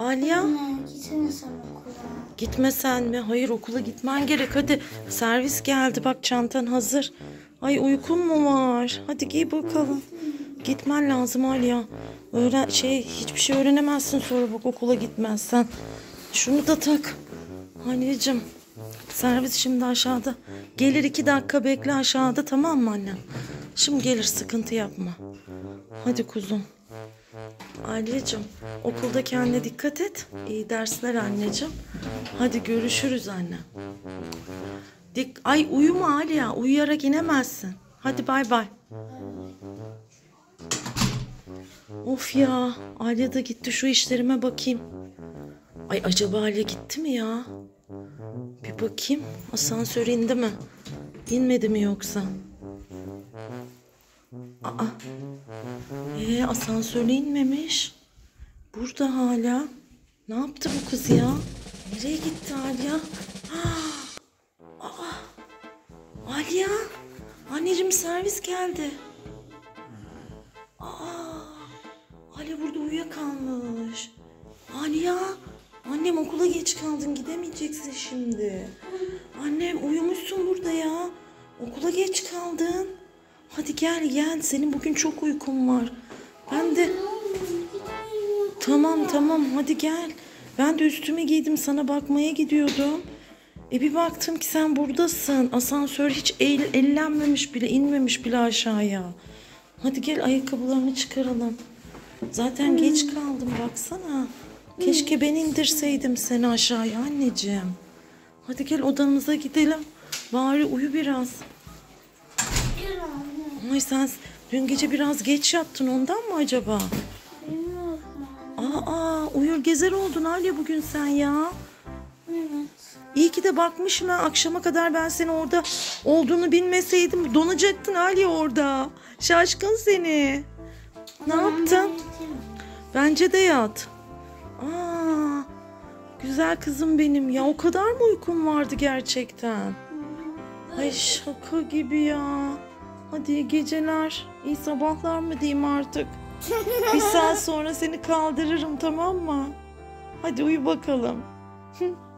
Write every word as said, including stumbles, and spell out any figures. Aliye. Anne gitmesen okula. Gitmesen mi? Hayır, okula gitmen gerek. Hadi servis geldi. Bak çantan hazır. Ay uykun mu var? Hadi giy bakalım. Gitmen lazım Aliye. Öğren şey hiçbir şey öğrenemezsin sonra bak okula gitmezsen. Şunu da tak. Anneciğim servis şimdi aşağıda. Gelir, iki dakika bekle aşağıda, tamam mı annem? Şimdi gelir, sıkıntı yapma. Hadi kuzum. Aliyeciğim okulda kendine dikkat et. İyi dersler anneciğim. Hadi görüşürüz anne. Dik Ay uyuma Aliye. Uyuyarak inemezsin. Hadi bay bay. Of ya. Aliye de gitti. Şu işlerime bakayım. Ay acaba Aliye gitti mi ya? Bir bakayım. Asansör indi mi? İnmedi mi yoksa? Aa. Ee, asansörle inmemiş. Burada hala. Ne yaptı bu kız ya? Nereye gitti Aliye? Aa. Aa. Aliye. Anneciğim servis geldi. Aa. Aliye burada uyuyakalmış. Aliye. Annem okula geç kaldın, gidemeyeceksin şimdi. Annem uyumuşsun burada ya. Okula geç kaldın. Hadi gel gel, senin bugün çok uykun var. Ben de tamam tamam hadi gel. Ben de üstüme giydim, sana bakmaya gidiyordum. E bir baktım ki sen buradasın. Asansör hiç el, ellenmemiş bile, inmemiş bile aşağıya. Hadi gel ayakkabılarını çıkaralım. Zaten hmm. geç kaldım baksana. Keşke ben indirseydim seni aşağıya anneciğim. Hadi gel odamıza gidelim. Bari uyu biraz. Ay sen dün gece biraz geç yattın, ondan mı acaba? Bilmiyorum. Aa, uyur gezer oldun Aliye bugün sen ya. Evet. İyi ki de bakmışım ha. Akşama kadar ben seni orada olduğunu bilmeseydim donacaktın Aliye orada. Şaşkın seni. Ne Aman yaptın? Bence de yat. Aa, güzel kızım benim ya, o kadar mı uykum vardı gerçekten? Ay şaka gibi ya. Hadi iyi geceler, iyi sabahlar mı diyeyim artık? Bir saat sonra seni kaldırırım, tamam mı? Hadi uyu bakalım.